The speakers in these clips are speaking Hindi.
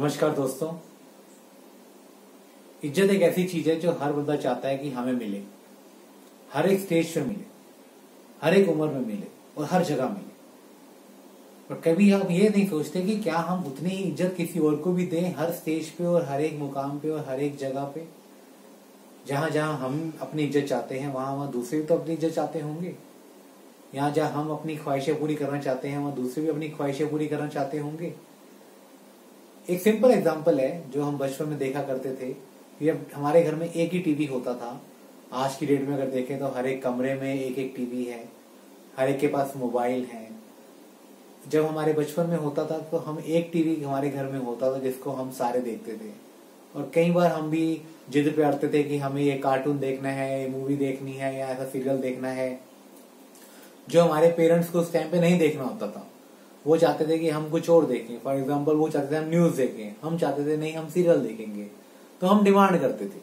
नमस्कार दोस्तों, इज्जत एक ऐसी चीज है जो हर बंदा चाहता है कि हमें मिले, हर एक स्टेज पे मिले, हर एक उम्र में मिले और हर जगह मिले। पर कभी हम ये नहीं सोचते कि क्या हम उतनी ही इज्जत किसी और को भी दें, हर स्टेज पे और हर एक मुकाम पे और हर एक जगह पे। जहां जहां हम अपनी इज्जत चाहते हैं वहां वहां दूसरे भी तो अपनी इज्जत चाहते होंगे। यहाँ जहाँ हम अपनी ख्वाहिशें पूरी करना चाहते हैं वहाँ दूसरे भी अपनी ख्वाहिशें पूरी करना चाहते होंगे। एक सिंपल एग्जांपल है जो हम बचपन में देखा करते थे कि अब हमारे घर में एक ही टीवी होता था। आज की डेट में अगर देखें तो हर एक कमरे में एक एक टीवी है, हर एक के पास मोबाइल है। जब हमारे बचपन में होता था तो हम एक टीवी हमारे घर में होता था जिसको हम सारे देखते थे। और कई बार हम भी जिद पे अड़ते थे कि हमें ये कार्टून देखना है, ये मूवी देखनी है या ऐसा सीरियल देखना है जो हमारे पेरेंट्स को उस टाइम पे नहीं देखना होता था। वो चाहते थे कि हम कुछ और देखें। फॉर एग्जांपल वो चाहते थे हम न्यूज देखें, हम चाहते थे नहीं हम सीरियल देखेंगे। तो हम डिमांड करते थे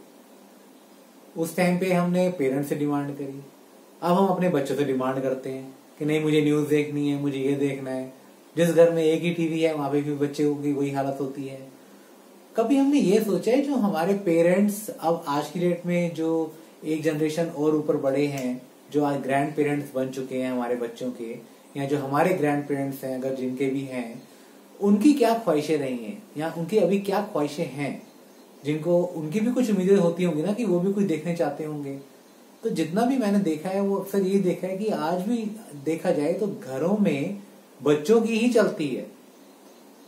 उस टाइम पे, हमने पेरेंट्स से डिमांड करी। अब हम अपने बच्चों से डिमांड करते हैं कि नहीं मुझे न्यूज देखनी है, मुझे ये देखना है। जिस घर में एक ही टीवी है वहां पे भी बच्चे की वही हालत होती है। कभी हमने ये सोचा है जो हमारे पेरेंट्स अब आज की डेट में जो एक जनरेशन और ऊपर बड़े हैं, जो आज ग्रैंड पेरेंट्स बन चुके हैं हमारे बच्चों के, या जो हमारे ग्रैंड पेरेंट्स हैं अगर जिनके भी हैं, उनकी क्या ख्वाहिशें रही हैं या उनकी अभी क्या ख्वाहिशें हैं, जिनको उनकी भी कुछ उम्मीदें होती होंगी ना कि वो भी कुछ देखने चाहते होंगे। तो जितना भी मैंने देखा है वो अक्सर ये देखा है कि आज भी देखा जाए तो घरों में बच्चों की ही चलती है।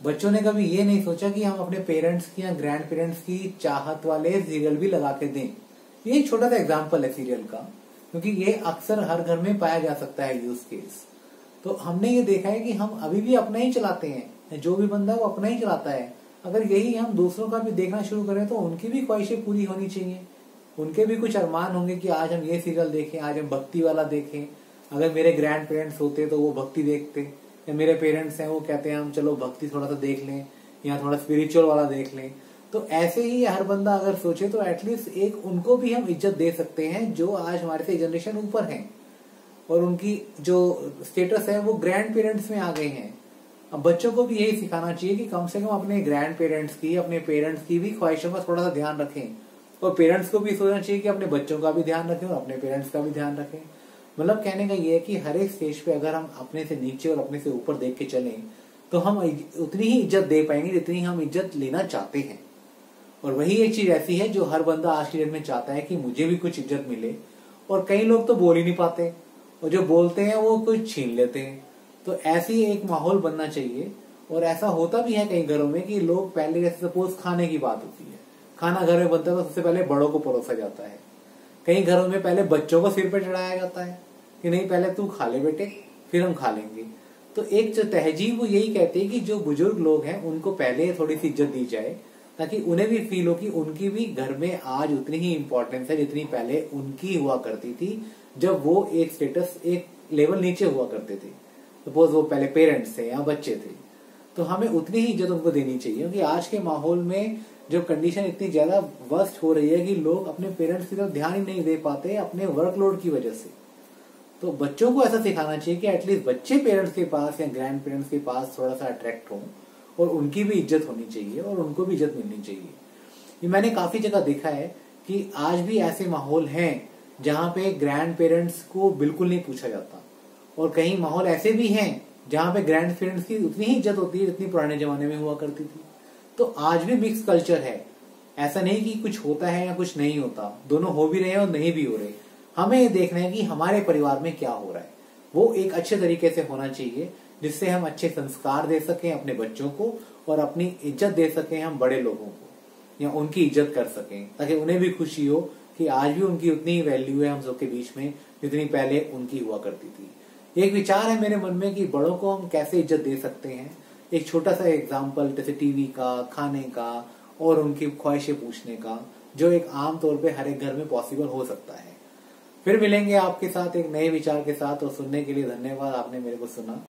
बच्चों ने कभी ये नहीं सोचा कि हम अपने पेरेंट्स की या ग्रैंड पेरेंट्स की चाहत वाले सीरियल भी लगा के दें। ये एक छोटा सा एग्जाम्पल है सीरियल का, क्योंकि ये अक्सर हर घर में पाया जा सकता है यूज केस। तो हमने ये देखा है कि हम अभी भी अपना ही चलाते हैं, जो भी बंदा वो अपना ही चलाता है। अगर यही हम दूसरों का भी देखना शुरू करें तो उनकी भी ख्वाहिशें पूरी होनी चाहिए, उनके भी कुछ अरमान होंगे कि आज हम ये सीरियल देखें, आज हम भक्ति वाला देखें। अगर मेरे ग्रैंड पेरेंट्स होते तो वो भक्ति देखते, या मेरे पेरेंट्स हैं वो कहते हैं हम चलो भक्ति थोड़ा सा देख लें या थोड़ा स्पिरिचुअल वाला देख लें। तो ऐसे ही हर बंदा अगर सोचे तो एटलीस्ट एक उनको भी हम इज्जत दे सकते हैं जो आज हमारे से जनरेशन ऊपर हैं और उनकी जो स्टेटस है वो ग्रैंड पेरेंट्स में आ गए हैं। अब बच्चों को भी यही सिखाना चाहिए कि कम से कम अपने ग्रैंड पेरेंट्स की, अपने पेरेंट्स की भी ख्वाहिशों का थोड़ा सा ध्यान रखें। और पेरेंट्स को भी सोचना चाहिए कि अपने बच्चों का भी ध्यान रखें और अपने पेरेंट्स का भी ध्यान रखें। मतलब कहने का ये है कि हर एक स्टेज पे अगर हम अपने से नीचे और अपने से ऊपर देख के चले तो हम उतनी ही इज्जत दे पाएंगे जितनी हम इज्जत लेना चाहते हैं। और वही एक चीज ऐसी है जो हर बंदा आज की डेट में चाहता है कि मुझे भी कुछ इज्जत मिले। और कई लोग तो बोल ही नहीं पाते और जो बोलते हैं वो कुछ छीन लेते हैं। तो ऐसी एक माहौल बनना चाहिए। और ऐसा होता भी है कई घरों में कि लोग पहले, जैसे सपोज खाने की बात होती है, खाना घर में बनता है तो सबसे पहले बड़ों को परोसा जाता है। कई घरों में पहले बच्चों को सिर पर चढ़ाया जाता है कि नहीं पहले तू खा ले बेटे फिर हम खा लेंगे। तो एक जो तहजीब वो यही कहती है कि जो बुजुर्ग लोग हैं उनको पहले थोड़ी सी इज्जत दी जाए ताकि उन्हें भी फील हो कि उनकी भी घर में आज उतनी ही इम्पोर्टेंस है जितनी पहले उनकी हुआ करती थी, जब वो एक स्टेटस एक लेवल नीचे हुआ करते थे। सपोज वो पहले पेरेंट्स थे या बच्चे थे। तो हमें उतनी ही इज्जत उनको देनी चाहिए, क्योंकि आज के माहौल में जो कंडीशन इतनी ज्यादा वर्स्ट हो रही है कि लोग अपने पेरेंट्स की तरफ ध्यान ही नहीं दे पाते अपने वर्कलोड की वजह से। तो बच्चों को ऐसा सिखाना चाहिए कि एटलीस्ट बच्चे पेरेंट्स के पास या ग्रैंड पेरेंट्स के पास थोड़ा सा अट्रैक्ट हों और उनकी भी इज्जत होनी चाहिए और उनको भी इज्जत मिलनी चाहिए। ये मैंने काफी जगह देखा है कि आज भी ऐसे माहौल हैं जहाँ पे ग्रैंड पेरेंट्स को बिल्कुल नहीं पूछा जाता और कहीं माहौल ऐसे भी हैं जहाँ पे ग्रैंड पेरेंट्स की उतनी ही इज्जत होती है जितनी पुराने जमाने में हुआ करती थी। तो आज भी मिक्स कल्चर है, ऐसा नहीं कि कुछ होता है या कुछ नहीं होता, दोनों हो भी रहे हैं और नहीं भी हो रहे। हमें ये देखना है कि हमारे परिवार में क्या हो रहा है, वो एक अच्छे तरीके से होना चाहिए जिससे हम अच्छे संस्कार दे सकें अपने बच्चों को और अपनी इज्जत दे सकें हम बड़े लोगों को, या उनकी इज्जत कर सकें ताकि उन्हें भी खुशी हो कि आज भी उनकी उतनी ही वैल्यू है हम सबके बीच में जितनी पहले उनकी हुआ करती थी। एक विचार है मेरे मन में कि बड़ों को हम कैसे इज्जत दे सकते हैं। एक छोटा सा एग्जाम्पल जैसे टीवी का, खाने का और उनकी ख्वाहिशें पूछने का, जो एक आम तौर पर हर एक घर में पॉसिबल हो सकता है। फिर मिलेंगे आपके साथ एक नए विचार के साथ और सुनने के लिए धन्यवाद, आपने मेरे को सुना।